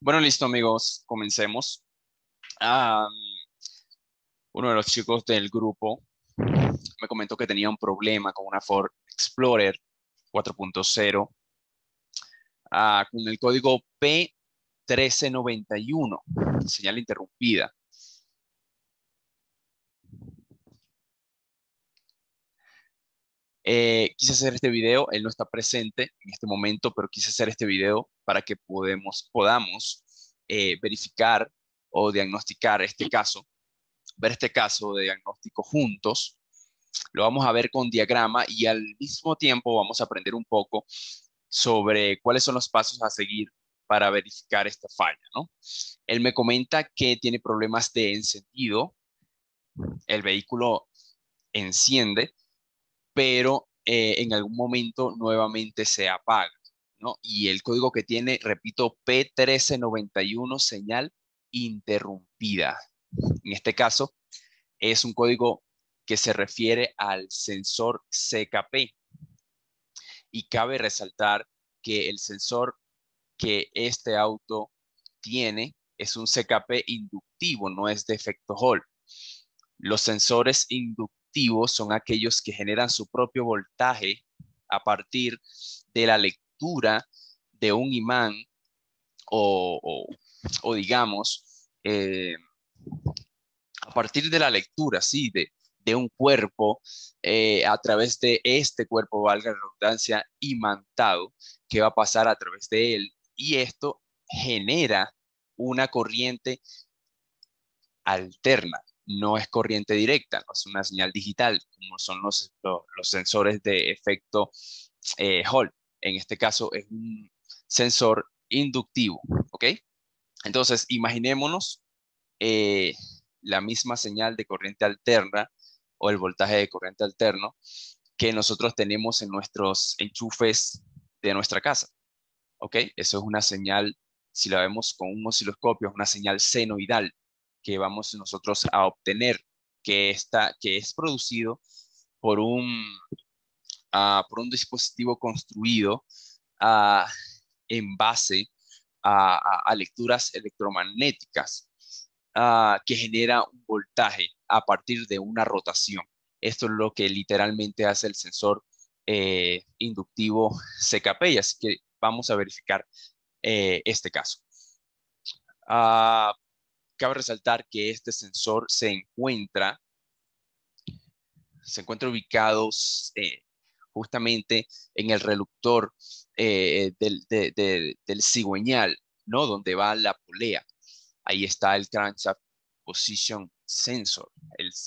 Bueno, listo, amigos, comencemos. Uno de los chicos del grupo me comentó que tenía un problema con una Ford Explorer 4.0 con el código P1391, señal interrumpida. Quise hacer este video, él no está presente en este momento, pero quise hacer este video para que podamos verificar o diagnosticar este caso, ver este caso de diagnóstico juntos. Lo vamos a ver con diagrama y al mismo tiempo vamos a aprender un poco sobre cuáles son los pasos a seguir para verificar esta falla, ¿no? Él me comenta que tiene problemas de encendido, el vehículo enciende, pero en algún momento nuevamente se apaga, ¿no? Y el código que tiene, repito, P1391, señal interrumpida. En este caso, es un código que se refiere al sensor CKP. Y cabe resaltar que el sensor que este auto tiene es un CKP inductivo, no es de efecto Hall. Los sensores inductivos son aquellos que generan su propio voltaje a partir de la lectura de un imán o digamos, a partir de la lectura, sí, de un cuerpo, a través de este cuerpo, valga la redundancia, imantado, que va a pasar a través de él. Y esto genera una corriente alterna. No es corriente directa, no es una señal digital, como son los sensores de efecto Hall. En este caso es un sensor inductivo, ¿ok? Entonces, imaginémonos la misma señal de corriente alterna o el voltaje de corriente alterno que nosotros tenemos en nuestros enchufes de nuestra casa, ¿ok? Eso es una señal, si la vemos con un osciloscopio, es una señal senoidal que vamos nosotros a obtener, que es producido por un dispositivo construido en base a lecturas electromagnéticas que genera un voltaje a partir de una rotación. Esto es lo que literalmente hace el sensor inductivo CKP, así que vamos a verificar este caso. Cabe resaltar que este sensor se encuentra ubicado justamente en el reductor del cigüeñal, ¿no? Donde va la polea. Ahí está el Crankshaft Position Sensor,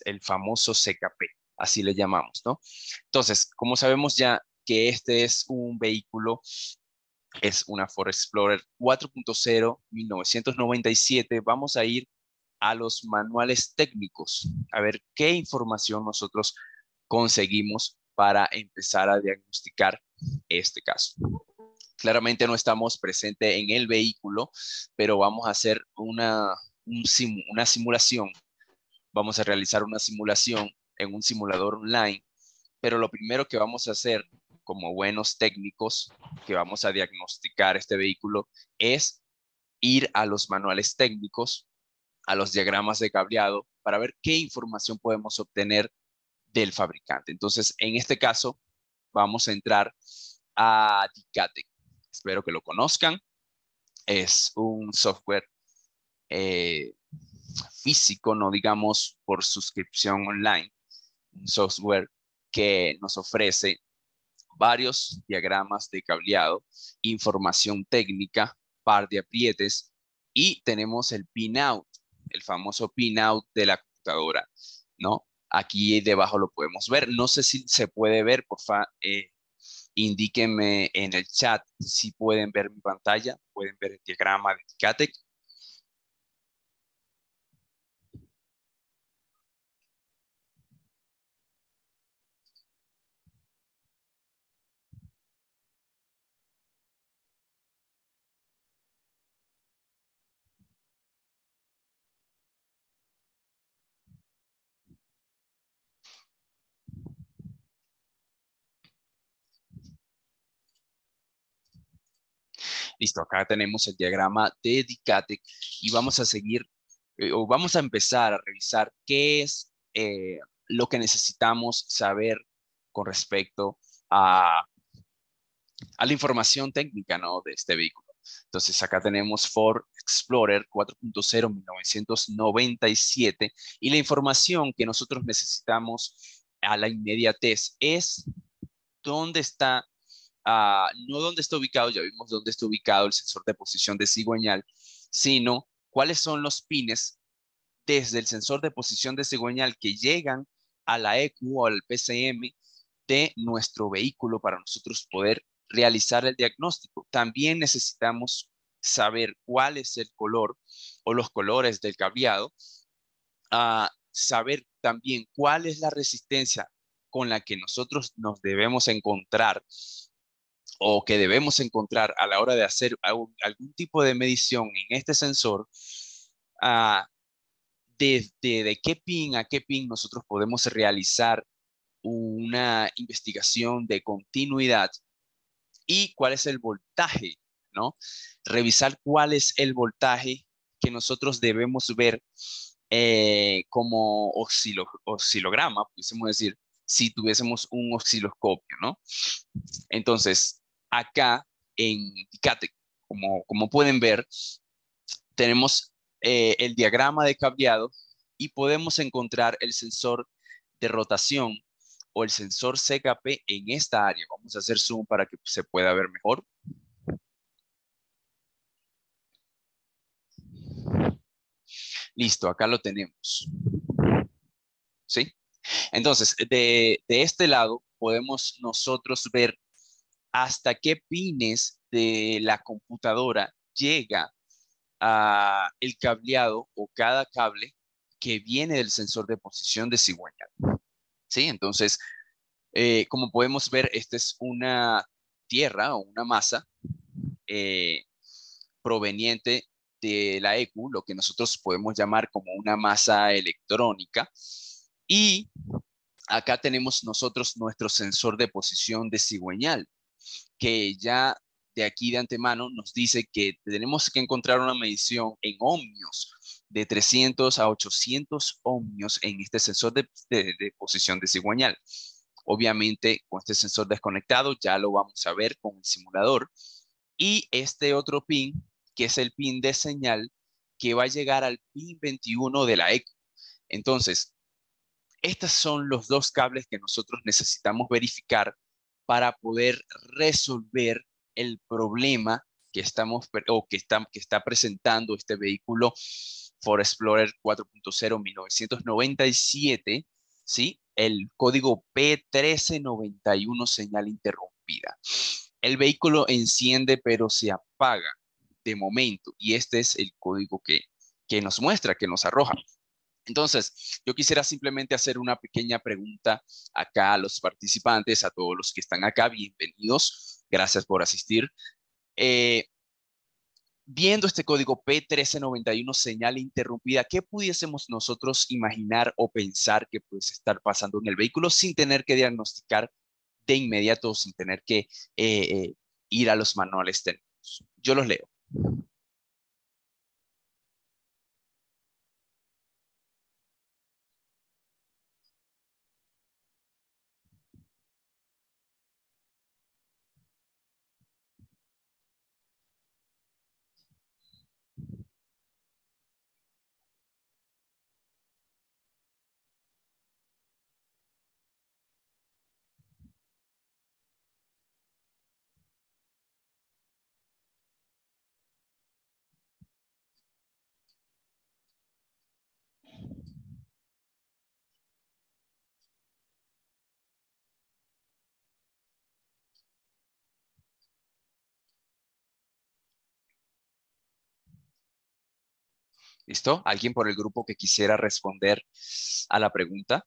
el famoso CKP, así le llamamos, ¿no? Entonces, como sabemos ya que este es un vehículo, es una Ford Explorer 4.0, 1997. Vamos a ir a los manuales técnicos, a ver qué información nosotros conseguimos para empezar a diagnosticar este caso. Claramente no estamos presentes en el vehículo, pero vamos a hacer una simulación. Vamos a realizar una simulación en un simulador online, pero lo primero que vamos a hacer como buenos técnicos que vamos a diagnosticar este vehículo es ir a los manuales técnicos, a los diagramas de cableado, para ver qué información podemos obtener del fabricante. Entonces, en este caso, vamos a entrar a DICATEC. Espero que lo conozcan. Es un software físico, no digamos por suscripción online. Un software que nos ofrece varios diagramas de cableado, información técnica, par de aprietes y tenemos el pinout, el famoso pinout de la computadora, ¿no? Aquí debajo lo podemos ver. No sé si se puede ver, por favor, indíquenme en el chat si pueden ver mi pantalla, pueden ver el diagrama de DICATEC. Listo, acá tenemos el diagrama de DICATEC y vamos a seguir o vamos a empezar a revisar qué es lo que necesitamos saber con respecto a la información técnica, ¿no?, de este vehículo. Entonces acá tenemos Ford Explorer 4.0 1997 y la información que nosotros necesitamos a la inmediatez es dónde está, no dónde está ubicado, ya vimos dónde está ubicado el sensor de posición de cigüeñal, sino cuáles son los pines desde el sensor de posición de cigüeñal que llegan a la ECU o al PCM de nuestro vehículo para nosotros poder realizar el diagnóstico. También necesitamos saber cuál es el color o los colores del cableado, saber también cuál es la resistencia con la que nosotros nos debemos encontrar o que debemos encontrar a la hora de hacer algún tipo de medición en este sensor, de qué pin a qué pin nosotros podemos realizar una investigación de continuidad. Y cuál es el voltaje, ¿no? Revisar cuál es el voltaje que nosotros debemos ver como oscilograma, pudiésemos decir, si tuviésemos un osciloscopio, ¿no? Entonces, acá en DICATEC, como pueden ver, tenemos el diagrama de cableado y podemos encontrar el sensor de rotación o el sensor CKP en esta área. Vamos a hacer zoom para que se pueda ver mejor. Listo, acá lo tenemos. ¿Sí? Entonces, de este lado podemos nosotros ver hasta qué pines de la computadora llega el cableado o cada cable que viene del sensor de posición de cigüeñal. Sí, entonces, como podemos ver, esta es una tierra o una masa proveniente de la ECU, lo que nosotros podemos llamar como una masa electrónica. Y acá tenemos nosotros nuestro sensor de posición de cigüeñal, que ya de aquí de antemano nos dice que tenemos que encontrar una medición en ohmios, de 300 a 800 ohmios en este sensor de posición de cigüeñal. Obviamente, con este sensor desconectado, ya lo vamos a ver con el simulador. Y este otro pin, que es el pin de señal, que va a llegar al pin 21 de la ECU. Entonces, estos son los dos cables que nosotros necesitamos verificar para poder resolver el problema que está presentando este vehículo Ford Explorer 4.0 1997, ¿sí? El código P1391, señal interrumpida. El vehículo enciende pero se apaga de momento y este es el código que nos muestra, que nos arroja. Entonces, yo quisiera simplemente hacer una pequeña pregunta acá a los participantes, a todos los que están acá, bienvenidos, gracias por asistir. Viendo este código P1391, señal interrumpida, ¿qué pudiésemos nosotros imaginar o pensar que puede estar pasando en el vehículo sin tener que diagnosticar de inmediato, sin tener que ir a los manuales técnicos? Yo los leo. ¿Listo? ¿Alguien por el grupo que quisiera responder a la pregunta?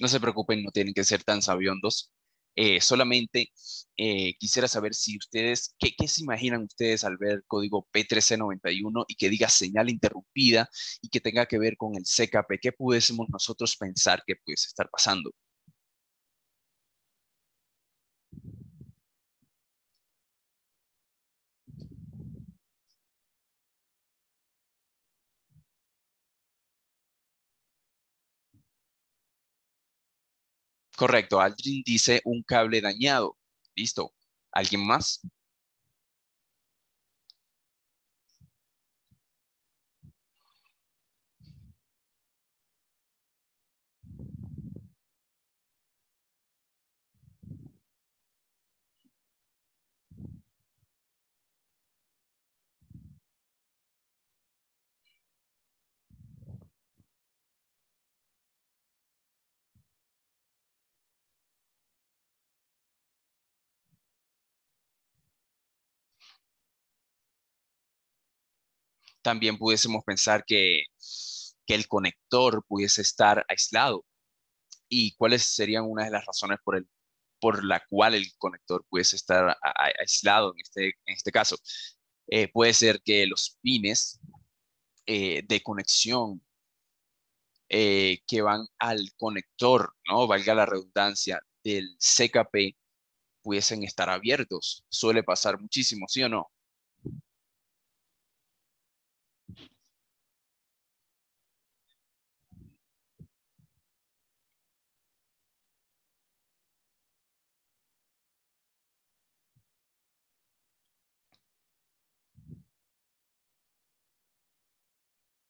No se preocupen, no tienen que ser tan sabiondos. Solamente quisiera saber si ustedes, ¿qué se imaginan ustedes al ver código P1391 y que diga señal interrumpida y que tenga que ver con el CKP? ¿Qué pudiésemos nosotros pensar que pudiese estar pasando? Correcto, Aldrin dice un cable dañado. Listo. ¿Alguien más? También pudiésemos pensar que el conector pudiese estar aislado. ¿Y cuáles serían una de las razones por la cual el conector pudiese estar aislado en este caso? Puede ser que los pines de conexión que van al conector, ¿no?, valga la redundancia, del CKP, pudiesen estar abiertos. Suele pasar muchísimo, ¿sí o no?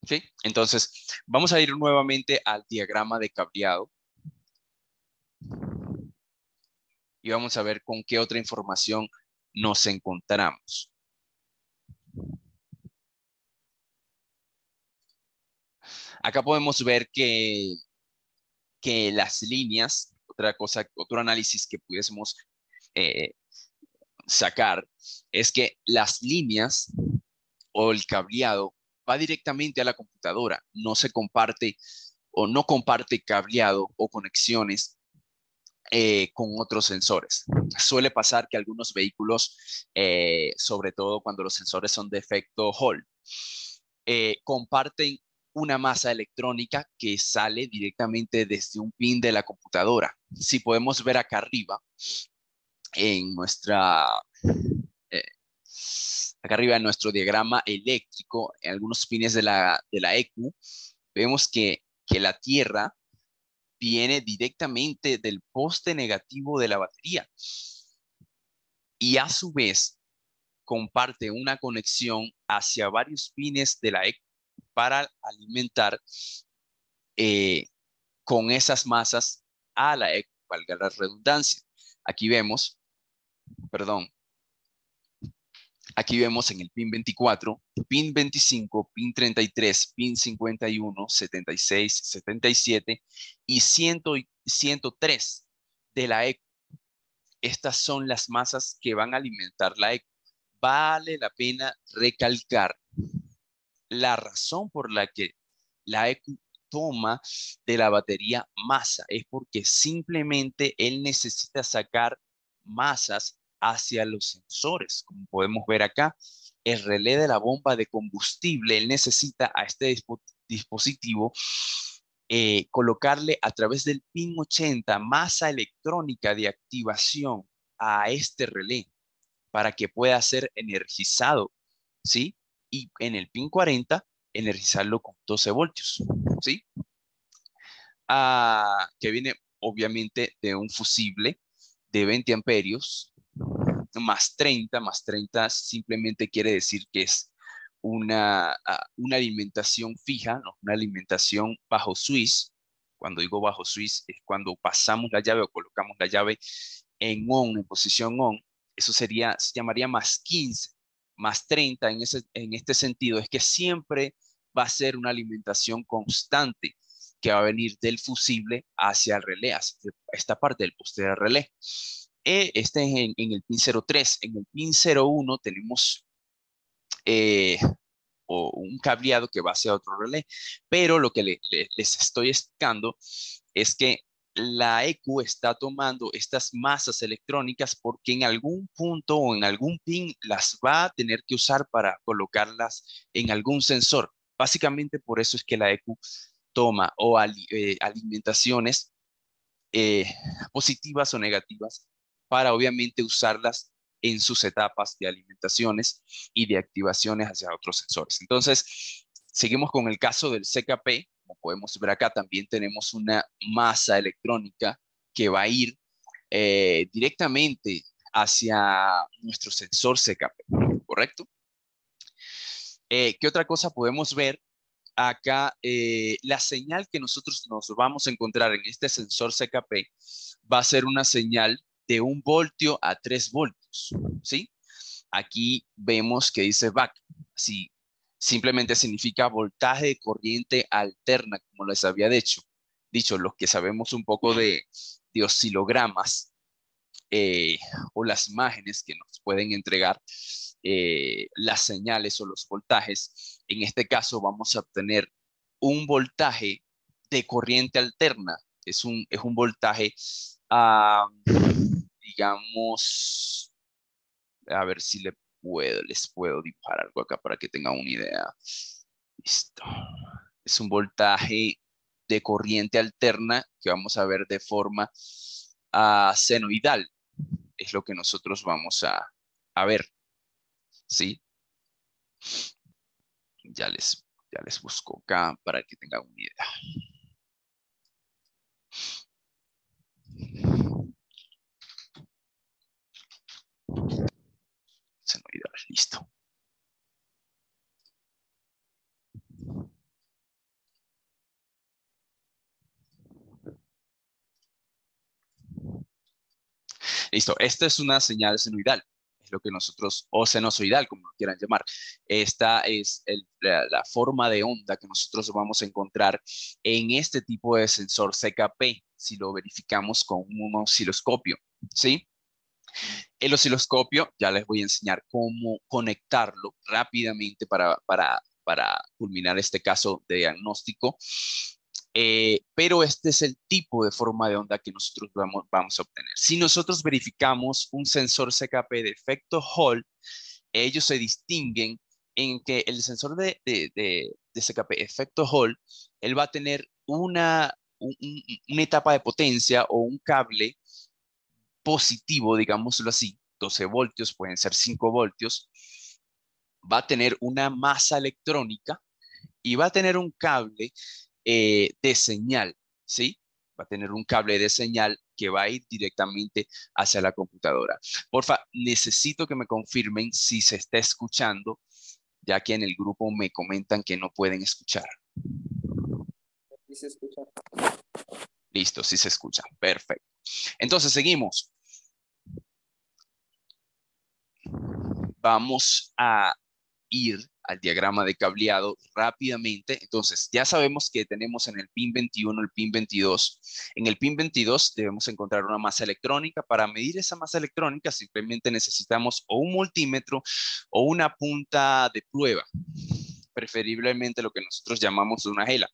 ¿Sí? Entonces, vamos a ir nuevamente al diagrama de cableado y vamos a ver con qué otra información nos encontramos. Acá podemos ver que las líneas, otra cosa, otro análisis que pudiésemos sacar es que las líneas o el cableado va directamente a la computadora, no se comparte o no comparte cableado o conexiones con otros sensores. Suele pasar que algunos vehículos, sobre todo cuando los sensores son de efecto Hall, comparten una masa electrónica que sale directamente desde un pin de la computadora. Si podemos ver acá arriba, en nuestro diagrama eléctrico, en algunos pines de la ECU, vemos que la tierra viene directamente del poste negativo de la batería y a su vez comparte una conexión hacia varios pines de la ECU para alimentar con esas masas a la ECU, valga la redundancia. Aquí vemos en el pin 24, pin 25, pin 33, pin 51, 76, 77 y 100, 103 de la ECU. Estas son las masas que van a alimentar la ECU. Vale la pena recalcar la razón por la que la ECU toma de la batería masa. Es porque simplemente él necesita sacar masas hacia los sensores. Como podemos ver acá, el relé de la bomba de combustible, él necesita a este dispositivo colocarle a través del pin 80 masa electrónica de activación a este relé para que pueda ser energizado, ¿sí? Y en el pin 40, energizarlo con 12 voltios, ¿sí? Que viene obviamente de un fusible de 20 amperios, más 30 simplemente quiere decir que es una alimentación fija, ¿no?, una alimentación bajo switch. Cuando digo bajo switch es cuando pasamos la llave o colocamos la llave en on, en posición on. Eso sería, se llamaría más 15, más 30 en este sentido. Es que siempre va a ser una alimentación constante que va a venir del fusible hacia el relé, hacia esta parte del poste del relé. Este es en el pin 03. En el pin 01 tenemos un cableado que va hacia otro relé, pero lo que les estoy explicando es que la ECU está tomando estas masas electrónicas porque en algún punto o en algún pin las va a tener que usar para colocarlas en algún sensor. Básicamente por eso es que la ECU toma o alimentaciones positivas o negativas para obviamente usarlas en sus etapas de alimentaciones y de activaciones hacia otros sensores. Entonces, seguimos con el caso del CKP. Como podemos ver acá, también tenemos una masa electrónica que va a ir directamente hacia nuestro sensor CKP, ¿correcto? ¿Qué otra cosa podemos ver? Acá la señal que nosotros nos vamos a encontrar en este sensor CKP va a ser una señal de 1 voltio a 3 voltios, ¿sí? Aquí vemos que dice back, sí. Simplemente significa voltaje de corriente alterna, como les había dicho, los que sabemos un poco de oscilogramas o las imágenes que nos pueden entregar las señales o los voltajes. En este caso vamos a obtener un voltaje de corriente alterna. Es un voltaje, digamos, a ver si les puedo dibujar algo acá para que tengan una idea. Listo. Es un voltaje de corriente alterna que vamos a ver de forma senoidal. Es lo que nosotros vamos a ver. ¿Sí? Ya les busco acá para que tengan una idea. Listo. Listo. Esta es una señal senoidal, es lo que nosotros, o senosoidal, como lo quieran llamar. Esta es la forma de onda que nosotros vamos a encontrar en este tipo de sensor CKP, si lo verificamos con un osciloscopio, ¿sí? El osciloscopio, ya les voy a enseñar cómo conectarlo rápidamente para culminar este caso de diagnóstico. Pero este es el tipo de forma de onda que nosotros vamos a obtener. Si nosotros verificamos un sensor CKP de efecto Hall, ellos se distinguen en que el sensor de CKP efecto Hall, él va a tener una etapa de potencia o un cable positivo, digámoslo así, 12 voltios, pueden ser 5 voltios, va a tener una masa electrónica y va a tener un cable de señal, ¿sí? Va a tener un cable de señal que va a ir directamente hacia la computadora. Porfa, necesito que me confirmen si se está escuchando, ya que en el grupo me comentan que no pueden escuchar. Sí se escucha. Listo, sí se escucha. Perfecto. Entonces, seguimos. Vamos a ir al diagrama de cableado rápidamente. Entonces, ya sabemos que tenemos en el pin 21, el pin 22. En el pin 22 debemos encontrar una masa electrónica. Para medir esa masa electrónica simplemente necesitamos o un multímetro o una punta de prueba. Preferiblemente lo que nosotros llamamos una gela,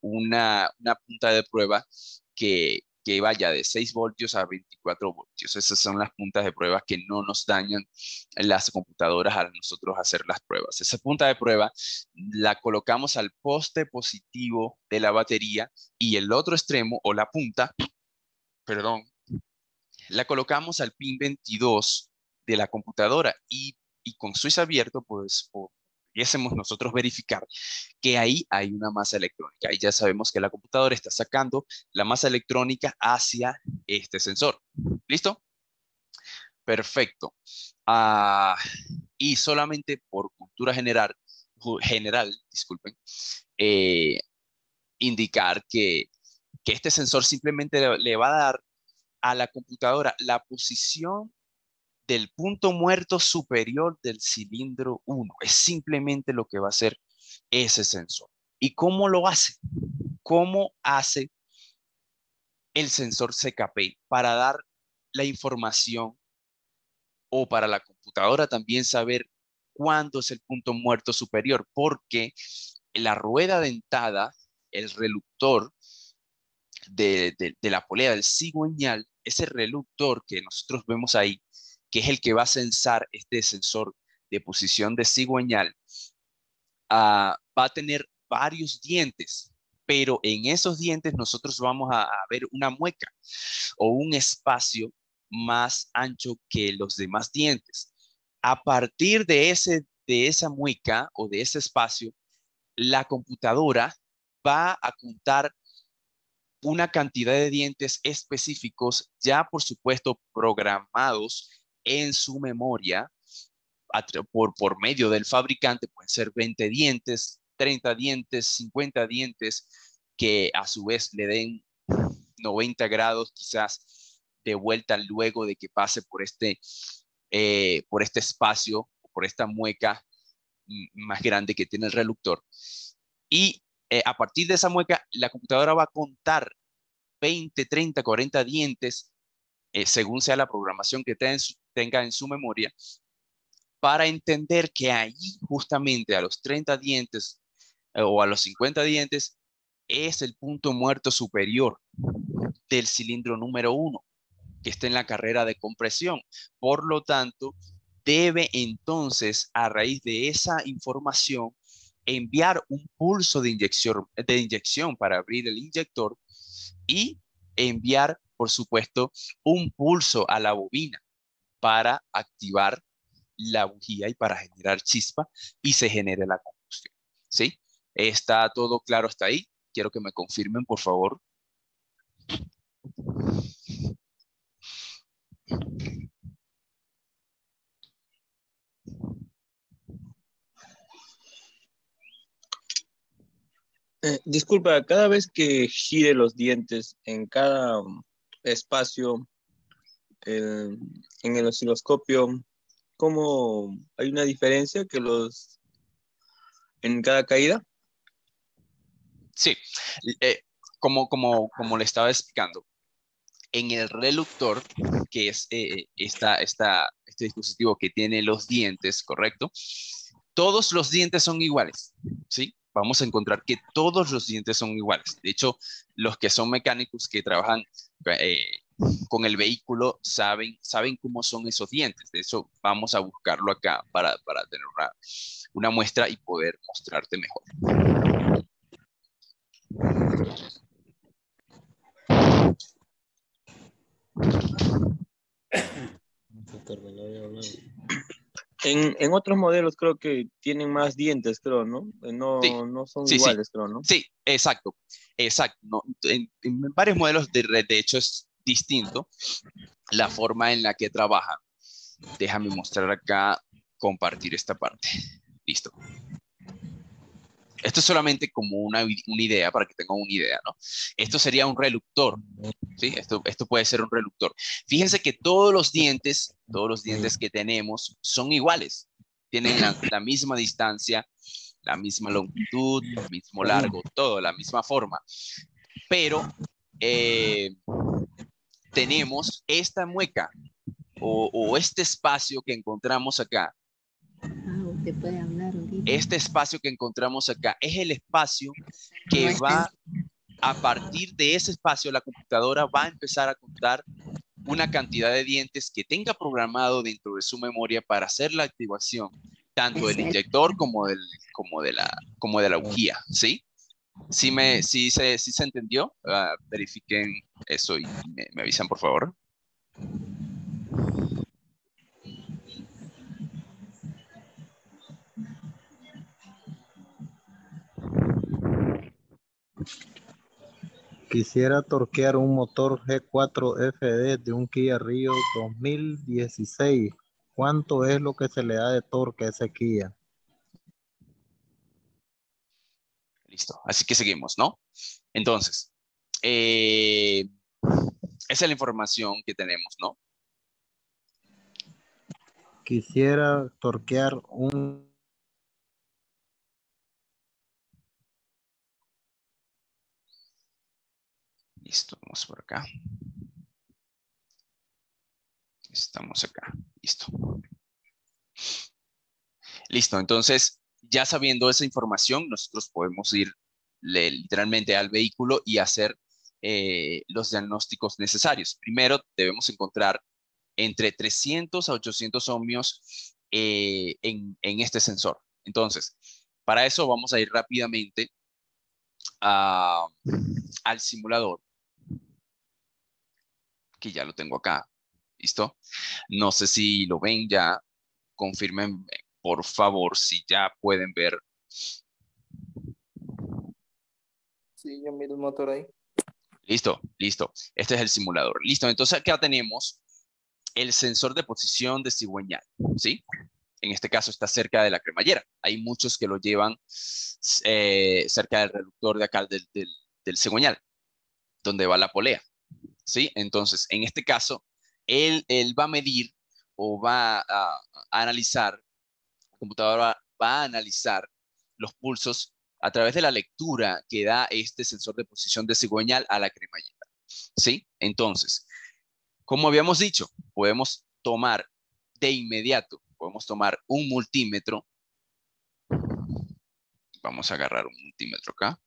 una punta de prueba que vaya de 6 voltios a 24 voltios. Esas son las puntas de prueba que no nos dañan las computadoras a nosotros hacer las pruebas. Esa punta de prueba la colocamos al poste positivo de la batería y el otro extremo o la punta, perdón, la colocamos al pin 22 de la computadora y con switch abierto pues y hacemos nosotros verificar que ahí hay una masa electrónica. Ahí ya sabemos que la computadora está sacando la masa electrónica hacia este sensor. ¿Listo? Perfecto. Y solamente por cultura general, indicar que este sensor simplemente le va a dar a la computadora la posición del punto muerto superior del cilindro 1. Es simplemente lo que va a hacer ese sensor. ¿Y cómo lo hace? ¿Cómo hace el sensor CKP para dar la información o para la computadora también saber cuándo es el punto muerto superior? Porque la rueda dentada, el reductor, de la polea del cigüeñal, ese reductor que nosotros vemos ahí, que es el que va a censar este sensor de posición de cigüeñal, va a tener varios dientes, pero en esos dientes nosotros vamos a ver una mueca o un espacio más ancho que los demás dientes. A partir de esa mueca o de ese espacio, la computadora va a contar una cantidad de dientes específicos, ya por supuesto programados en su memoria por medio del fabricante. Pueden ser 20 dientes, 30 dientes, 50 dientes, que a su vez le den 90 grados quizás de vuelta luego de que pase por este espacio, por esta mueca más grande que tiene el reductor. Y a partir de esa mueca, la computadora va a contar 20, 30, 40 dientes, según sea la programación que tenga en su memoria, para entender que ahí justamente a los 30 dientes o a los 50 dientes es el punto muerto superior del cilindro número 1, que está en la carrera de compresión. Por lo tanto, debe entonces, a raíz de esa información, enviar un pulso de inyección para abrir el inyector y enviar, por supuesto, un pulso a la bobina para activar la bujía y para generar chispa y se genere la combustión. ¿Sí? ¿Está todo claro hasta ahí? Quiero que me confirmen, por favor. Disculpa, cada vez que gire los dientes en cada espacio en el osciloscopio, ¿cómo hay una diferencia que los en cada caída? Sí, como le estaba explicando, en el reductor, que es este dispositivo que tiene los dientes, ¿correcto? Todos los dientes son iguales, ¿sí? Vamos a encontrar que todos los dientes son iguales. De hecho, los que son mecánicos que trabajan con el vehículo saben cómo son esos dientes. De eso vamos a buscarlo acá para tener una muestra y poder mostrarte mejor. En otros modelos creo que tienen más dientes, creo, ¿no? No son iguales, creo, ¿no? Sí, exacto, exacto. No, en varios modelos, de hecho, es distinto la forma en la que trabajan. Déjame mostrar acá, compartir esta parte. Listo. Esto es solamente como una idea, para que tengan una idea, ¿no? Esto sería un reductor, ¿sí? Esto puede ser un reductor. Fíjense que todos los dientes que tenemos son iguales. Tienen la misma distancia, la misma longitud, el mismo largo, todo, la misma forma. Pero tenemos esta mueca o este espacio que encontramos acá. Te puede hablar ahorita. Este espacio que encontramos acá es el espacio que va, a partir de ese espacio, la computadora va a empezar a contar una cantidad de dientes que tenga programado dentro de su memoria para hacer la activación, tanto del inyector como de la bujía, ¿sí? ¿Sí se entendió? Verifiquen eso y me avisan, por favor. Quisiera torquear un motor G4FD de un Kia Rio 2016. ¿Cuánto es lo que se le da de torque a ese Kia? Listo. Así que seguimos, ¿no? Entonces, esa es la información que tenemos, ¿no? Quisiera torquear un... Listo, vamos por acá. Estamos acá. Listo. Listo, entonces, ya sabiendo esa información, nosotros podemos ir literalmente al vehículo y hacer los diagnósticos necesarios. Primero, debemos encontrar entre 300 a 800 ohmios en este sensor. Entonces, para eso vamos a ir rápidamente al simulador. Que ya lo tengo acá. ¿Listo? No sé si lo ven ya. Confirmen, por favor, si ya pueden ver. Sí, yo miro el motor ahí. Listo, listo. Este es el simulador. Listo, entonces acá tenemos el sensor de posición de cigüeñal, ¿sí? En este caso está cerca de la cremallera. Hay muchos que lo llevan cerca del reductor de acá del cigüeñal, donde va la polea, ¿sí? Entonces, en este caso, él va a medir o va a analizar, la computadora va a analizar los pulsos a través de la lectura que da este sensor de posición de cigüeñal a la cremallera, ¿sí? Entonces, como habíamos dicho, podemos tomar de inmediato, podemos tomar un multímetro. Vamos a agarrar un multímetro acá.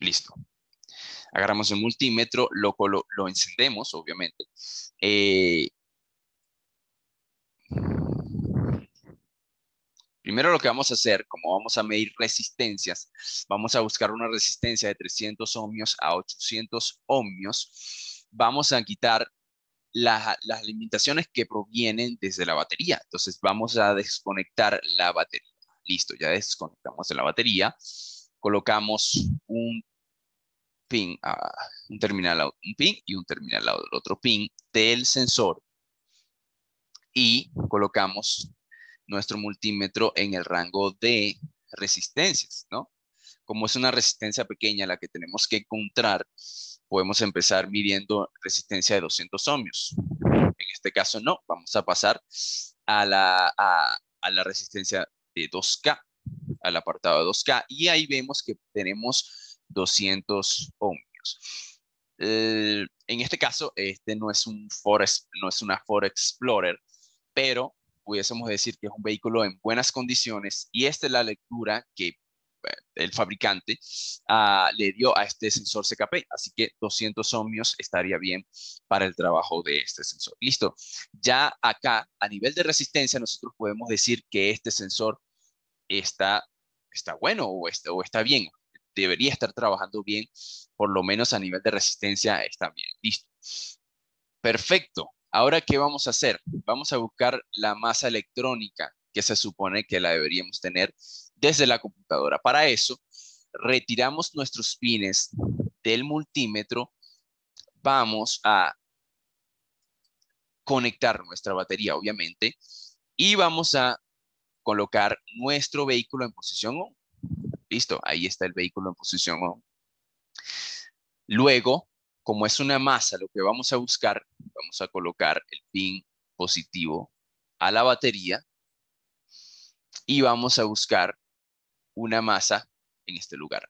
Listo. Agarramos un multímetro, lo encendemos, obviamente. Primero lo que vamos a hacer, como vamos a medir resistencias, vamos a buscar una resistencia de 300 ohmios a 800 ohmios. Vamos a quitar las limitaciones que provienen desde la batería. Entonces vamos a desconectar la batería. Listo, ya desconectamos de la batería. Colocamos un terminal a un pin y un terminal al otro pin del sensor. Y colocamos nuestro multímetro en el rango de resistencias, ¿no? Como es una resistencia pequeña la que tenemos que encontrar, podemos empezar midiendo resistencia de 200 ohmios. En este caso no, vamos a pasar a la resistencia de 2K, al apartado de 2K, y ahí vemos que tenemos 200 ohmios. En este caso, este no es una Ford Explorer, pero pudiésemos decir que es un vehículo en buenas condiciones, y esta es la lectura que el fabricante le dio a este sensor CKP, así que 200 ohmios estaría bien para el trabajo de este sensor. Listo, ya acá a nivel de resistencia nosotros podemos decir que este sensor está bueno o está bien, debería estar trabajando bien, por lo menos a nivel de resistencia está bien. Listo, perfecto. Ahora, ¿qué vamos a hacer? Vamos a buscar la masa electrónica que se supone que la deberíamos tener desde la computadora. Para eso, retiramos nuestros pines del multímetro. Vamos a conectar nuestra batería, obviamente, y vamos a colocar nuestro vehículo en posición ON. Listo, ahí está el vehículo en posición ON. Luego, como es una masa, lo que vamos a buscar, vamos a colocar el pin positivo a la batería y vamos a buscar una masa en este lugar.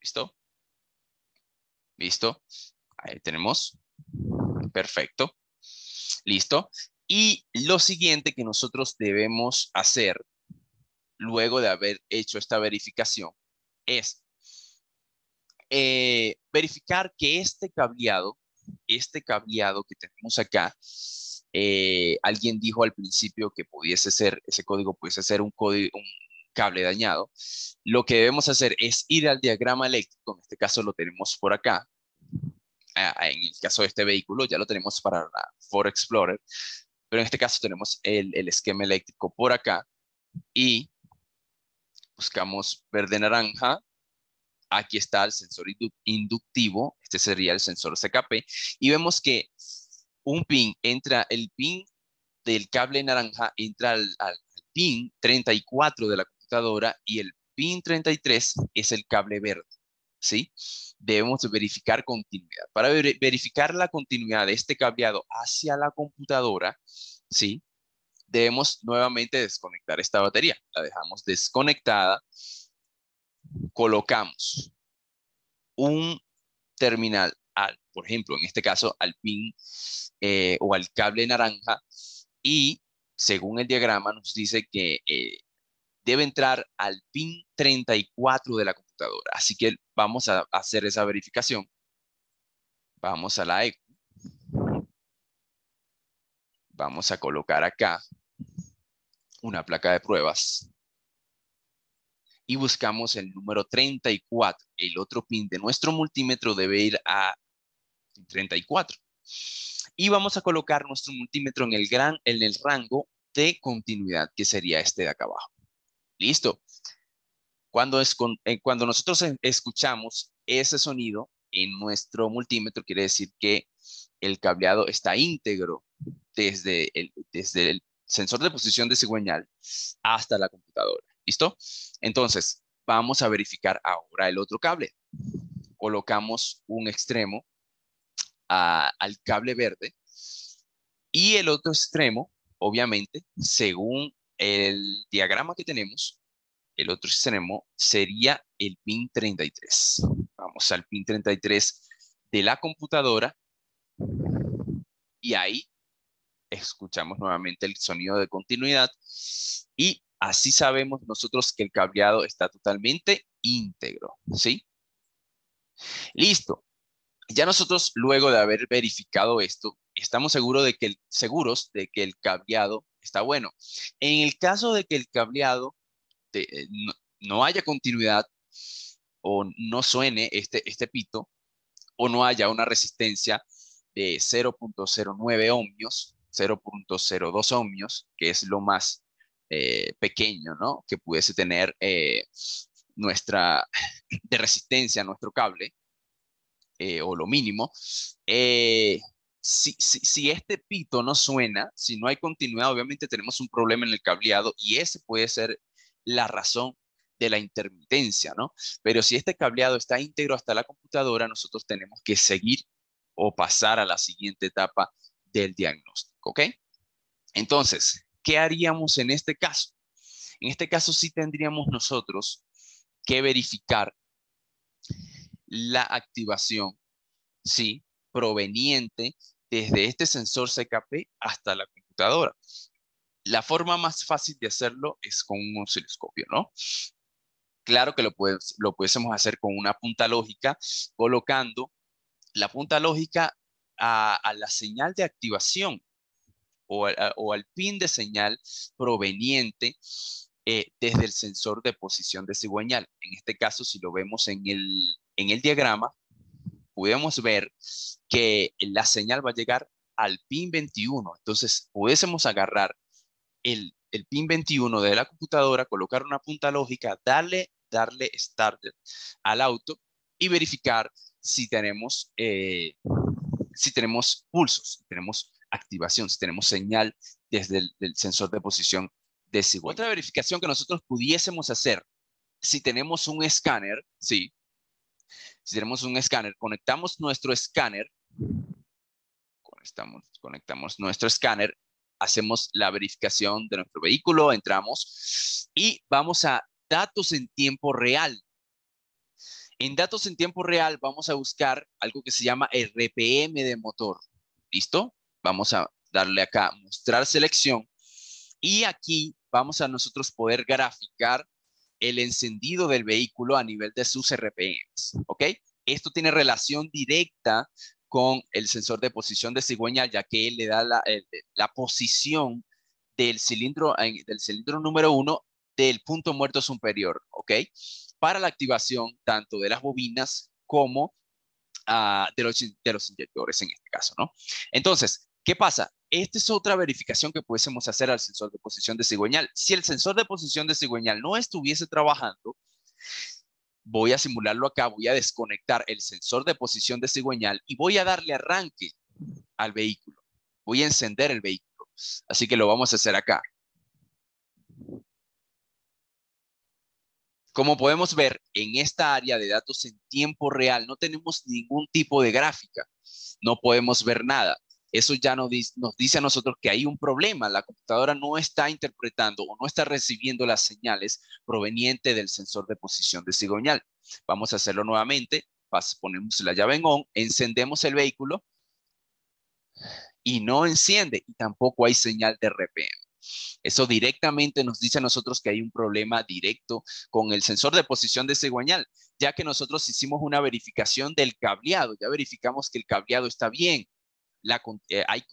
¿Listo? ¿Listo? Ahí tenemos. Perfecto. Listo. Y lo siguiente que nosotros debemos hacer luego de haber hecho esta verificación es verificar que este cableado que tenemos acá, alguien dijo al principio que pudiese ser, ese código pudiese ser un cable dañado. Lo que debemos hacer es ir al diagrama eléctrico, en este caso lo tenemos por acá, en el caso de este vehículo ya lo tenemos para la Ford Explorer, pero en este caso tenemos el esquema eléctrico por acá y buscamos verde-naranja. Aquí está el sensor inductivo, este sería el sensor CKP, y vemos que un pin entra, el pin del cable naranja entra al pin 34 de la computadora y el pin 33 es el cable verde, ¿sí? Debemos verificar continuidad. Para verificar la continuidad de este cableado hacia la computadora, ¿sí? Debemos nuevamente desconectar esta batería, la dejamos desconectada. Colocamos un terminal al por ejemplo, en este caso al pin o al cable naranja, y según el diagrama nos dice que debe entrar al pin 34 de la computadora. Así que vamos a hacer esa verificación. Vamos a la ECU. Vamos a colocar acá una placa de pruebas. Y buscamos el número 34. El otro pin de nuestro multímetro debe ir a 34. Y vamos a colocar nuestro multímetro en el rango de continuidad, que sería este de acá abajo. Listo. Cuando nosotros escuchamos ese sonido en nuestro multímetro, quiere decir que el cableado está íntegro desde el sensor de posición de cigüeñal hasta la computadora. ¿Listo? Entonces, vamos a verificar ahora el otro cable. Colocamos un extremo al cable verde y el otro extremo, obviamente, según el diagrama que tenemos, el otro extremo sería el pin 33. Vamos al pin 33 de la computadora y ahí escuchamos nuevamente el sonido de continuidad y así sabemos nosotros que el cableado está totalmente íntegro, ¿sí? Listo. Ya nosotros, luego de haber verificado esto, estamos seguros de que el cableado está bueno. En el caso de que el cableado no haya continuidad o no suene este pito o no haya una resistencia de 0.09 ohmios, 0.02 ohmios, que es lo más pequeño, ¿no?, que pudiese tener de resistencia a nuestro cable, o lo mínimo, si este pito no suena, si no hay continuidad, obviamente tenemos un problema en el cableado y ese puede ser la razón de la intermitencia, ¿no? Pero si este cableado está íntegro hasta la computadora, nosotros tenemos que seguir o pasar a la siguiente etapa del diagnóstico, ¿ok? Entonces, ¿qué haríamos en este caso? En este caso sí tendríamos nosotros que verificar la activación, ¿sí?, proveniente desde este sensor CKP hasta la computadora. La forma más fácil de hacerlo es con un osciloscopio, ¿no? Claro que lo pudiésemos hacer con una punta lógica, colocando la punta lógica a la señal de activación o al pin de señal proveniente desde el sensor de posición de cigüeñal. En este caso, si lo vemos en el diagrama, podemos ver que la señal va a llegar al pin 21. Entonces, pudiésemos agarrar el pin 21 de la computadora, colocar una punta lógica, darle starter al auto y verificar si tenemos pulsos, si tenemos activación, si tenemos señal desde el sensor de posición de cigüeñal. Otra verificación que nosotros pudiésemos hacer, si tenemos un escáner, ¿sí? Si tenemos un escáner, conectamos nuestro escáner, conectamos nuestro escáner, hacemos la verificación de nuestro vehículo, entramos y vamos a datos en tiempo real. En datos en tiempo real vamos a buscar algo que se llama RPM de motor. ¿Listo? Vamos a darle acá, mostrar selección. Y aquí vamos a nosotros poder graficar el encendido del vehículo a nivel de sus RPMs. ¿Ok? Esto tiene relación directa con el sensor de posición de cigüeñal, ya que él le da la posición del cilindro número 1 del punto muerto superior, ¿ok? Para la activación tanto de las bobinas como de los inyectores en este caso, ¿no? Entonces, ¿qué pasa? Esta es otra verificación que pudiésemos hacer al sensor de posición de cigüeñal. Si el sensor de posición de cigüeñal no estuviese trabajando, voy a simularlo acá, voy a desconectar el sensor de posición de cigüeñal y voy a darle arranque al vehículo. Voy a encender el vehículo. Así que lo vamos a hacer acá. Como podemos ver, en esta área de datos en tiempo real no tenemos ningún tipo de gráfica. No podemos ver nada. Eso ya nos dice a nosotros que hay un problema. La computadora no está interpretando o no está recibiendo las señales provenientes del sensor de posición de cigüeñal. Vamos a hacerlo nuevamente. ponemos la llave en on, encendemos el vehículo y no enciende y tampoco hay señal de RPM. Eso directamente nos dice a nosotros que hay un problema directo con el sensor de posición de cigüeñal, ya que nosotros hicimos una verificación del cableado, ya verificamos que el cableado está bien,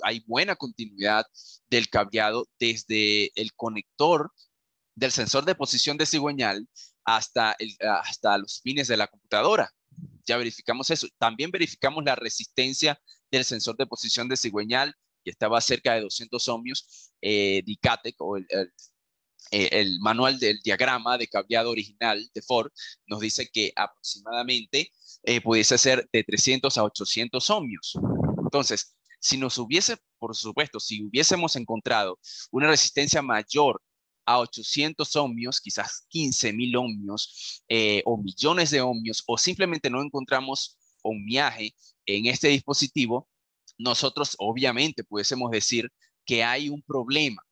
hay buena continuidad del cableado desde el conector del sensor de posición de cigüeñal hasta los pines de la computadora. Ya verificamos eso. También verificamos la resistencia del sensor de posición de cigüeñal, que estaba cerca de 200 ohmios, DICATEC, o el manual del diagrama de cableado original de Ford, nos dice que aproximadamente pudiese ser de 300 a 800 ohmios. Entonces, si nos hubiese, por supuesto, si hubiésemos encontrado una resistencia mayor a 800 ohmios, quizás 15.000 ohmios, o millones de ohmios, o simplemente no encontramos ohmiaje en este dispositivo, nosotros obviamente pudiésemos decir que hay un problema,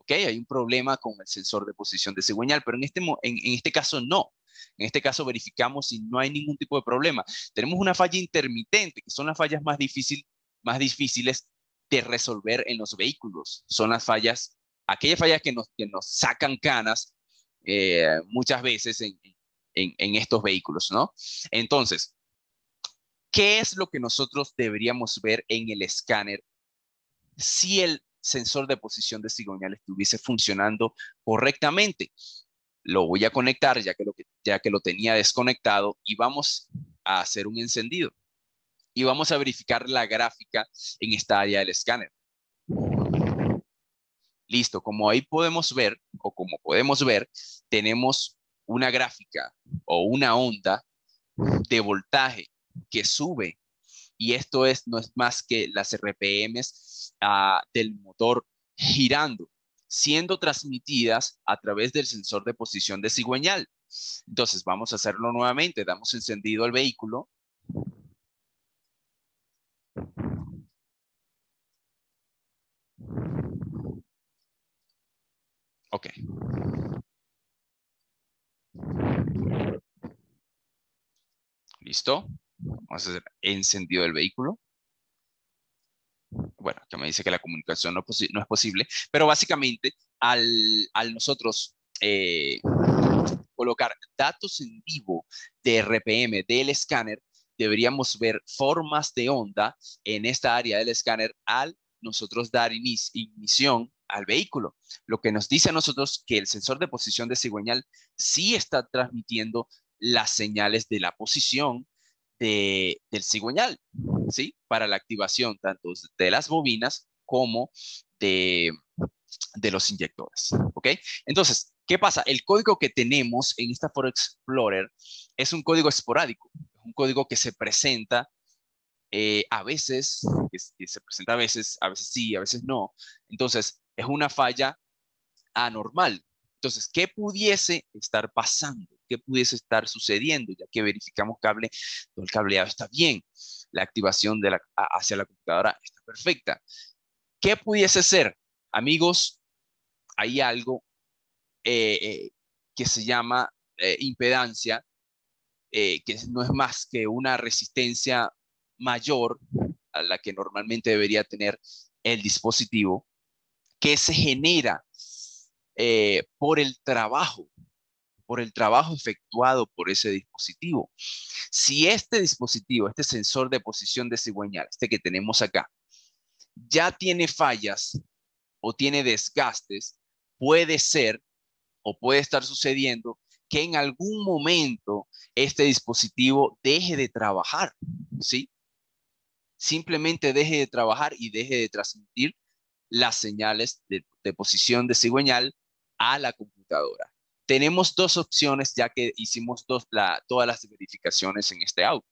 ¿ok? Hay un problema con el sensor de posición de cigüeñal, pero en este caso no. En este caso verificamos si no hay ningún tipo de problema. Tenemos una falla intermitente, que son las fallas más difíciles de resolver en los vehículos. Son las fallas, aquellas fallas que nos sacan canas muchas veces en estos vehículos, ¿no? Entonces, ¿qué es lo que nosotros deberíamos ver en el escáner si el sensor de posición de cigüeñal estuviese funcionando correctamente? Lo voy a conectar ya que lo tenía desconectado y vamos a hacer un encendido. Y vamos a verificar la gráfica en esta área del escáner. Listo, como ahí podemos ver, o como podemos ver, tenemos una gráfica o una onda de voltaje que sube, y esto no es más que las RPMs del motor girando, siendo transmitidas a través del sensor de posición de cigüeñal. Entonces vamos a hacerlo nuevamente, damos encendido al vehículo. Ok. Listo. Vamos a hacer encendido del vehículo. Bueno, que me dice que la comunicación no es posible, pero básicamente al nosotros colocar datos en vivo de RPM del escáner, deberíamos ver formas de onda en esta área del escáner al nosotros dar ignición al vehículo. Lo que nos dice a nosotros que el sensor de posición de cigüeñal sí está transmitiendo las señales de la posición del cigüeñal, ¿sí? Para la activación tanto de las bobinas como de los inyectores, ¿ok? Entonces, ¿qué pasa? El código que tenemos en esta Ford Explorer es un código esporádico, un código que se presenta a veces, a veces sí, a veces no. Entonces, es una falla anormal. Entonces, ¿qué pudiese estar pasando? ¿Qué pudiese estar sucediendo? Ya que verificamos el cableado está bien, la activación hacia la computadora está perfecta. ¿Qué pudiese ser? Amigos, hay algo que se llama impedancia, que no es más que una resistencia mayor a la que normalmente debería tener el dispositivo, que se genera por el trabajo efectuado por ese dispositivo. Si este dispositivo, este sensor de posición de cigüeñal, este que tenemos acá, ya tiene fallas o tiene desgastes, puede ser o puede estar sucediendo que en algún momento este dispositivo deje de trabajar, ¿sí? Simplemente deje de trabajar y deje de transmitir las señales de posición de cigüeñal a la computadora. Tenemos dos opciones, ya que hicimos todas las verificaciones en este auto.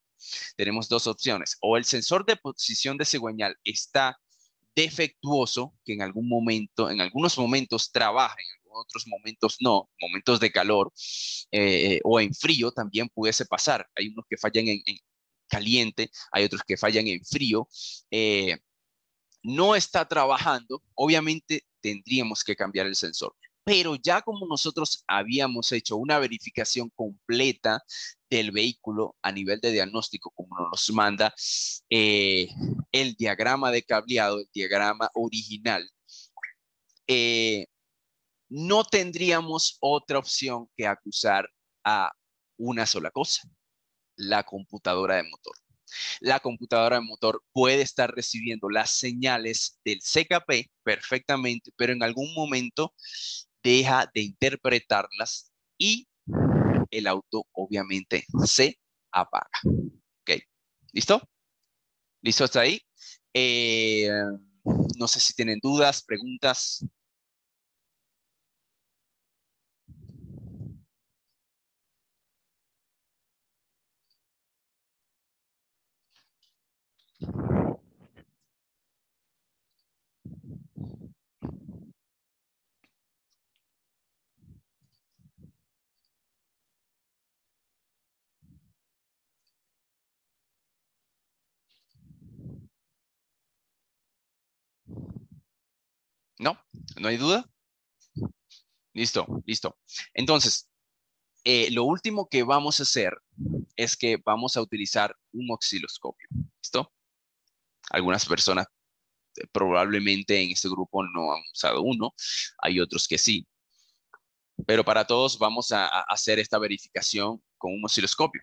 Tenemos dos opciones. O el sensor de posición de cigüeñal está defectuoso, que en algún momento, en algunos momentos trabaja, en otros momentos no, momentos de calor o en frío también pudiese pasar. Hay unos que fallan en caliente, hay otros que fallan en frío. No está trabajando, obviamente tendríamos que cambiar el sensor. Pero ya como nosotros habíamos hecho una verificación completa del vehículo a nivel de diagnóstico, como nos manda el diagrama de cableado, el diagrama original, no tendríamos otra opción que acusar a una sola cosa: la computadora de motor. La computadora de motor puede estar recibiendo las señales del CKP perfectamente, pero en algún momento deja de interpretarlas y el auto obviamente se apaga. ¿Ok? ¿Listo? ¿Listo hasta ahí? No sé si tienen dudas, preguntas. ¿No? ¿No hay duda? Listo, listo. Entonces, lo último que vamos a hacer es que vamos a utilizar un osciloscopio. ¿Listo? Algunas personas probablemente en este grupo no han usado uno. Hay otros que sí. Pero para todos vamos a hacer esta verificación con un osciloscopio.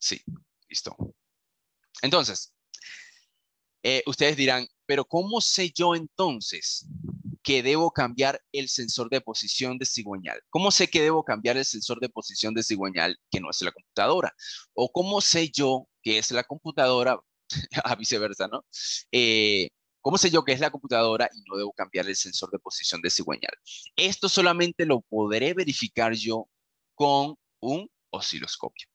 Sí, listo. Entonces, ustedes dirán, pero ¿cómo sé yo entonces que debo cambiar el sensor de posición de cigüeñal? ¿Cómo sé que debo cambiar el sensor de posición de cigüeñal que no es la computadora? ¿O cómo sé yo que es la computadora? A viceversa, ¿no? ¿Cómo sé yo que es la computadora y no debo cambiar el sensor de posición de cigüeñal? Esto solamente lo podré verificar yo con un osciloscopio.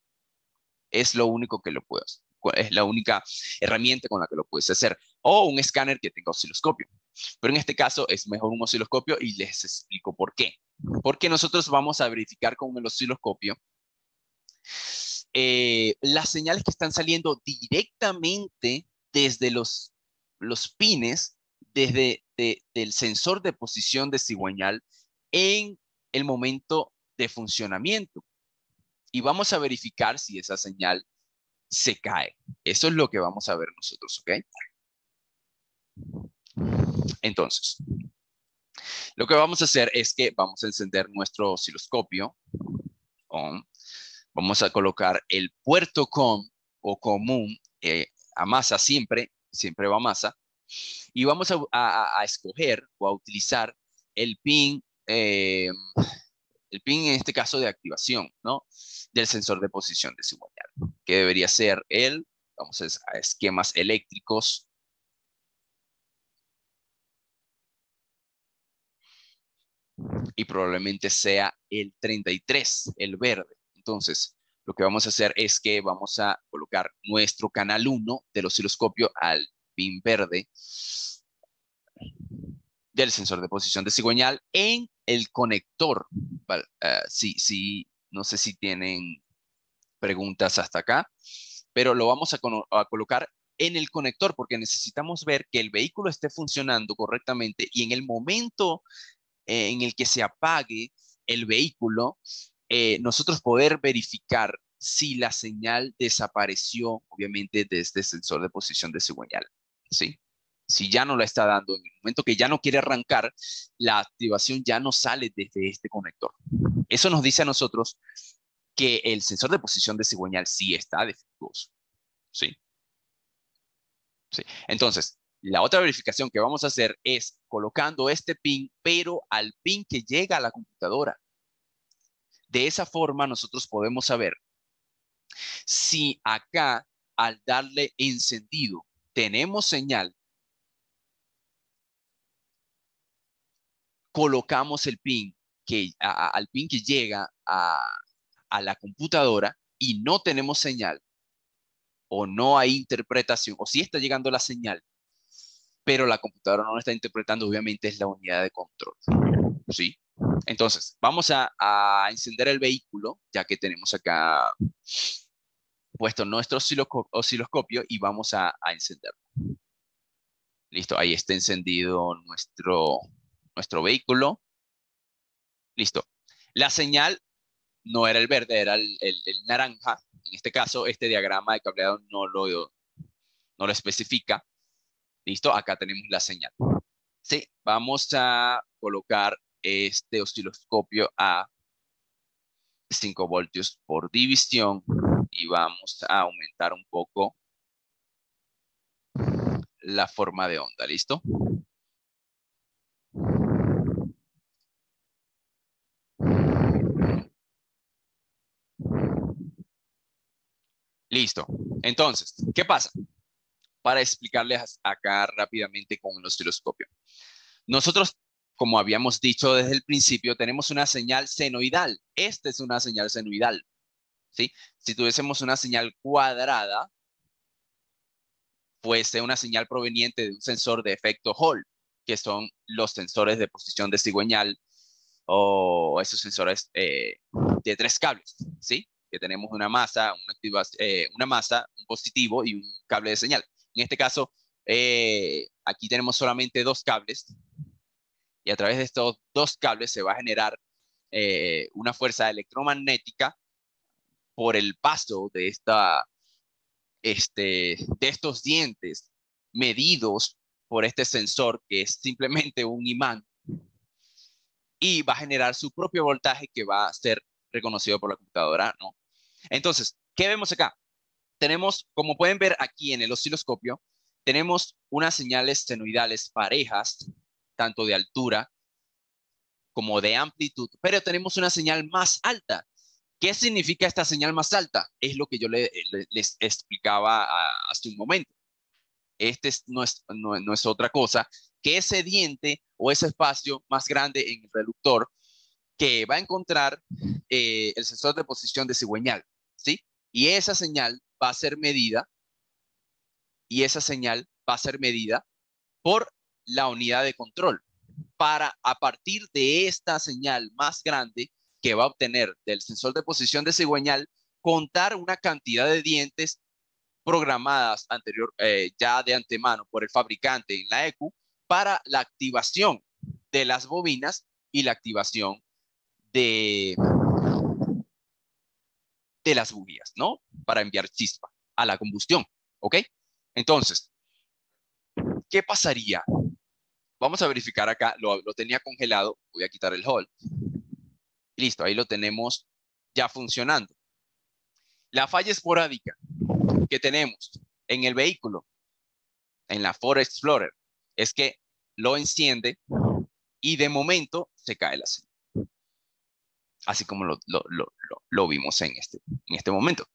Es lo único que lo puedo hacer. Es la única herramienta con la que lo puedes hacer, o un escáner que tenga osciloscopio, pero en este caso es mejor un osciloscopio y les explico por qué. Porque nosotros vamos a verificar con el osciloscopio las señales que están saliendo directamente desde los pines, desde el sensor de posición de cigüeñal en el momento de funcionamiento, y vamos a verificar si esa señal se cae. Eso es lo que vamos a ver nosotros, ¿ok? Entonces, lo que vamos a hacer es que vamos a encender nuestro osciloscopio. Vamos a colocar el puerto COM o común a masa, siempre va a masa. Y vamos a escoger o a utilizar el pin en este caso de activación, ¿no?, del sensor de posición de cigüeñal, que debería ser el, vamos a esquemas eléctricos. Y probablemente sea el 33, el verde. Entonces, lo que vamos a hacer es que vamos a colocar nuestro canal 1 del osciloscopio al pin verde del sensor de posición de cigüeñal en el conector. No sé si tienen preguntas hasta acá, pero lo vamos a colocar en el conector porque necesitamos ver que el vehículo esté funcionando correctamente, y en el momento en el que se apague el vehículo, nosotros poder verificar si la señal desapareció, obviamente, de este sensor de posición de cigüeñal, ¿sí? Si ya no la está dando, en el momento que ya no quiere arrancar, la activación ya no sale desde este conector. Eso nos dice a nosotros que el sensor de posición de cigüeñal sí está defectuoso. ¿Sí? Sí. Entonces, la otra verificación que vamos a hacer es colocando este pin, pero al pin que llega a la computadora. De esa forma, nosotros podemos saber si acá, al darle encendido, tenemos señal. Colocamos el pin al pin que llega a la computadora y no tenemos señal, o no hay interpretación, o si está llegando la señal, pero la computadora no la está interpretando, obviamente es la unidad de control. ¿Sí? Entonces, vamos a encender el vehículo, ya que tenemos acá puesto nuestro osciloscopio, y vamos a encenderlo. Listo, ahí está encendido nuestro nuestro vehículo. Listo. La señal no era el verde, era el naranja. En este caso, este diagrama de cableado no lo especifica. Listo, acá tenemos la señal. Sí, vamos a colocar este osciloscopio a 5 voltios por división y vamos a aumentar un poco la forma de onda. ¿Listo? Listo. Entonces, ¿qué pasa? Para explicarles acá rápidamente con el osciloscopio. Nosotros, como habíamos dicho desde el principio, tenemos una señal senoidal. Esta es una señal senoidal, ¿sí? Si tuviésemos una señal cuadrada, fuese una señal proveniente de un sensor de efecto Hall, que son los sensores de posición de cigüeñal o esos sensores de 3 cables, ¿sí? Que tenemos una masa, un positivo y un cable de señal. En este caso, aquí tenemos solamente 2 cables y a través de estos 2 cables se va a generar una fuerza electromagnética por el paso de, estos dientes medidos por este sensor que es simplemente un imán y va a generar su propio voltaje que va a ser reconocido por la computadora, ¿no? Entonces, ¿qué vemos acá? Tenemos, como pueden ver aquí en el osciloscopio, tenemos unas señales senoidales parejas, tanto de altura como de amplitud, pero tenemos una señal más alta. ¿Qué significa esta señal más alta? Es lo que yo les explicaba hace un momento. No es otra cosa que ese diente o ese espacio más grande en el reductor que va a encontrar el sensor de posición de cigüeñal, ¿sí? Y esa señal va a ser medida, por la unidad de control, para a partir de esta señal más grande que va a obtener del sensor de posición de cigüeñal, contar una cantidad de dientes programadas ya de antemano por el fabricante en la ECU para la activación de las bobinas y la activación de las bujías, ¿no? Para enviar chispa a la combustión, ¿ok? Entonces, ¿qué pasaría? Vamos a verificar acá, lo tenía congelado, voy a quitar el hall. Listo, ahí lo tenemos ya funcionando. La falla esporádica que tenemos en el vehículo, en la Ford Explorer, es que lo enciende y de momento se cae la señal. Así como lo vimos en este momento.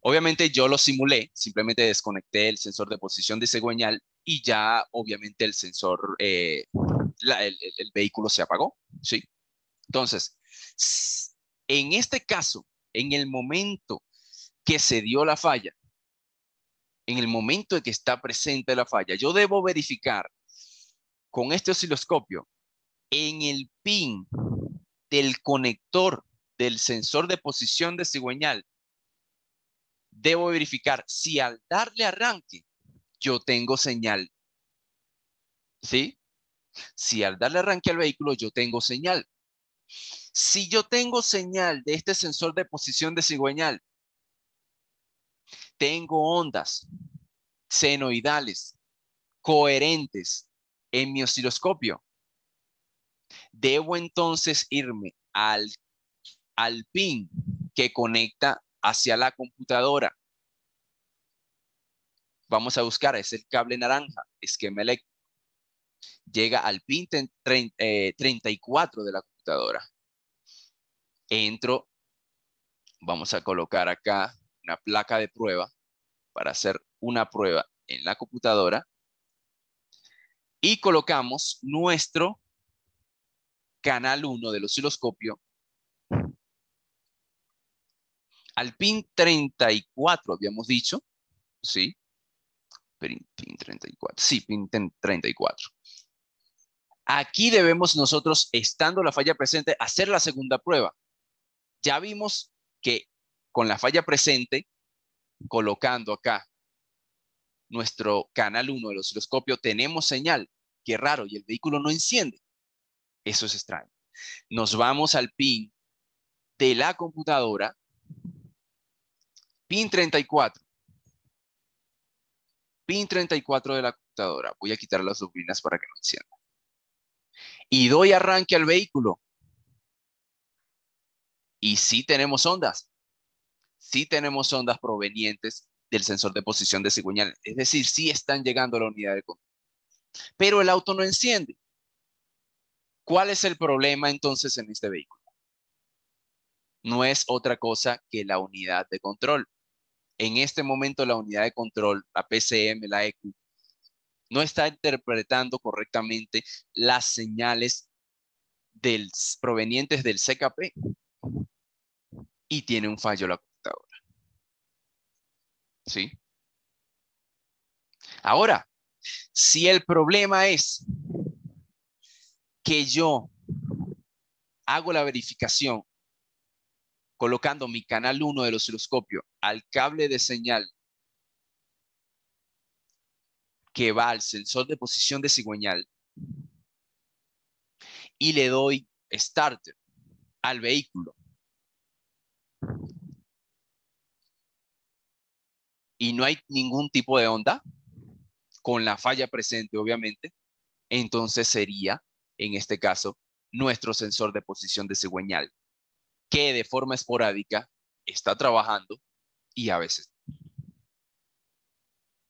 Obviamente yo lo simulé, simplemente desconecté el sensor de posición de cigüeñal y ya obviamente el sensor, el vehículo se apagó, ¿sí? Entonces, en este caso, en el momento que se dio la falla, en el momento en que está presente la falla, yo debo verificar con este osciloscopio en el pin del conector del sensor de posición de cigüeñal. Debo verificar si al darle arranque yo tengo señal. ¿Sí? Si al darle arranque al vehículo yo tengo señal. Si yo tengo señal de este sensor de posición de cigüeñal, tengo ondas senoidales coherentes en mi osciloscopio. Debo entonces irme al pin que conecta hacia la computadora. Vamos a buscar, es el cable naranja, esquema eléctrico. Llega al pin 34 de la computadora. Entro, vamos a colocar acá una placa de prueba para hacer una prueba en la computadora. Y colocamos nuestro canal 1 del osciloscopio al pin 34, habíamos dicho, ¿sí? Pin 34, sí, pin 34. Aquí debemos nosotros, estando la falla presente, hacer la segunda prueba. Ya vimos que con la falla presente, colocando acá nuestro canal 1 del osciloscopio, tenemos señal. qué raro, y el vehículo no enciende. Eso es extraño. Nos vamos al pin de la computadora, pin 34. Pin 34 de la computadora. Voy a quitar las luminas para que no encienda. Y doy arranque al vehículo. Y sí tenemos ondas. Sí tenemos ondas provenientes del sensor de posición de cigüeñal. Es decir, sí están llegando a la unidad de control. Pero el auto no enciende. ¿Cuál es el problema entonces en este vehículo? No es otra cosa que la unidad de control. En este momento la unidad de control, la PCM, la EQ, no está interpretando correctamente las señales provenientes del CKP y tiene un fallo la computadora. ¿Sí? Ahora, si el problema es que yo hago la verificación colocando mi canal 1 del osciloscopio al cable de señal que va al sensor de posición de cigüeñal y le doy starter al vehículo y no hay ningún tipo de onda con la falla presente, obviamente, entonces sería, en este caso, nuestro sensor de posición de cigüeñal, que de forma esporádica está trabajando y a veces.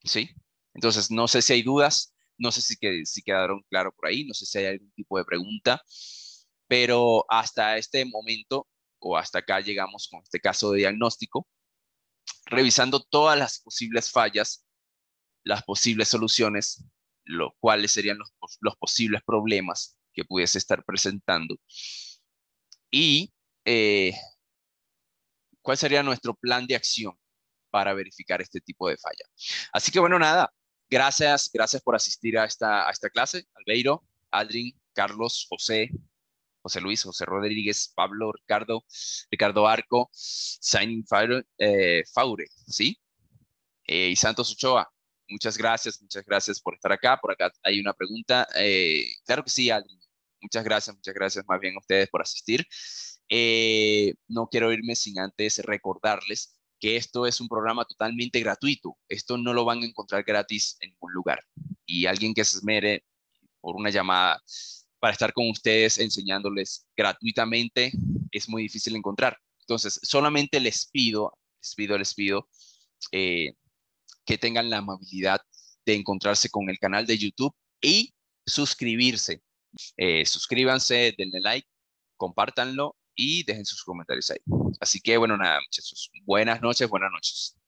¿Sí? Entonces, no sé si hay dudas, no sé si quedaron claros por ahí, no sé si hay algún tipo de pregunta, pero hasta este momento o hasta acá llegamos con este caso de diagnóstico, revisando todas las posibles fallas, las posibles soluciones, cuáles serían los posibles problemas que pudiese estar presentando y cuál sería nuestro plan de acción para verificar este tipo de falla. Así que bueno, nada, gracias por asistir a esta clase. Albeiro, Aldrin, Carlos, José Luis, José Rodríguez, Pablo, Ricardo Arco, Signing Faure, ¿sí? Y Santos Ochoa. Muchas gracias por estar acá. Por acá hay una pregunta. Claro que sí, Aldrin. Muchas gracias más bien a ustedes por asistir. No quiero irme sin antes recordarles que esto es un programa totalmente gratuito. Esto no lo van a encontrar gratis en ningún lugar. Y alguien que se esmere por una llamada para estar con ustedes enseñándoles gratuitamente es muy difícil encontrar. Entonces, solamente les pido que tengan la amabilidad de encontrarse con el canal de YouTube y suscribirse. Suscríbanse, denle like, compártanlo y dejen sus comentarios ahí. Así que, bueno, nada, muchachos. Buenas noches.